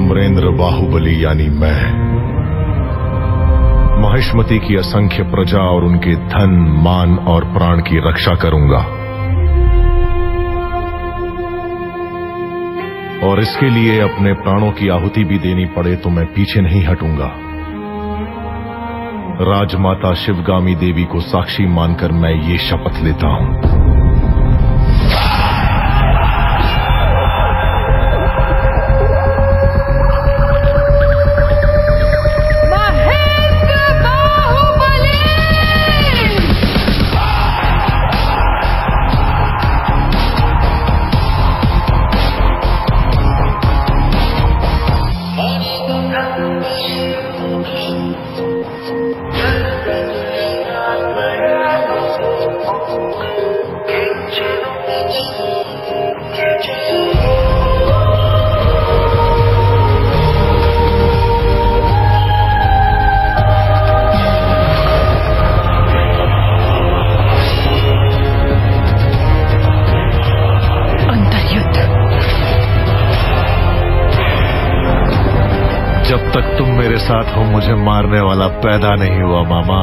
अमरेंद्र बाहुबली यानी मैं, महिष्मति की असंख्य प्रजा और उनके धन, मान और प्राण की रक्षा करूंगा, और इसके लिए अपने प्राणों की आहुति भी देनी पड़े तो मैं पीछे नहीं हटूंगा। राजमाता शिवगामी देवी को साक्षी मानकर मैं ये शपथ लेता हूं। जब तक तुम मेरे साथ हो मुझे मारने वाला पैदा नहीं हुआ मामा।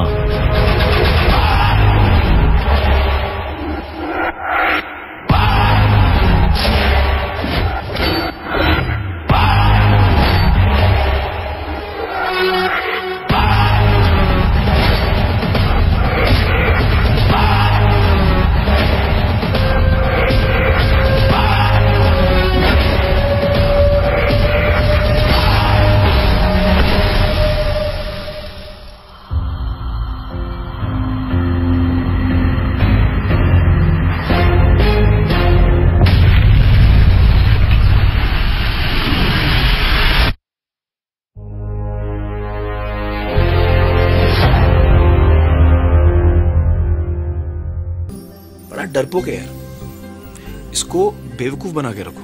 डरपोक है यार, इसको बेवकूफ बना के रखो।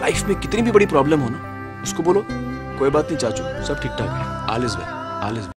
लाइफ में कितनी भी बड़ी प्रॉब्लम हो ना, उसको बोलो कोई बात नहीं चाचू, सब ठीक ठाक है, all is well, all is well.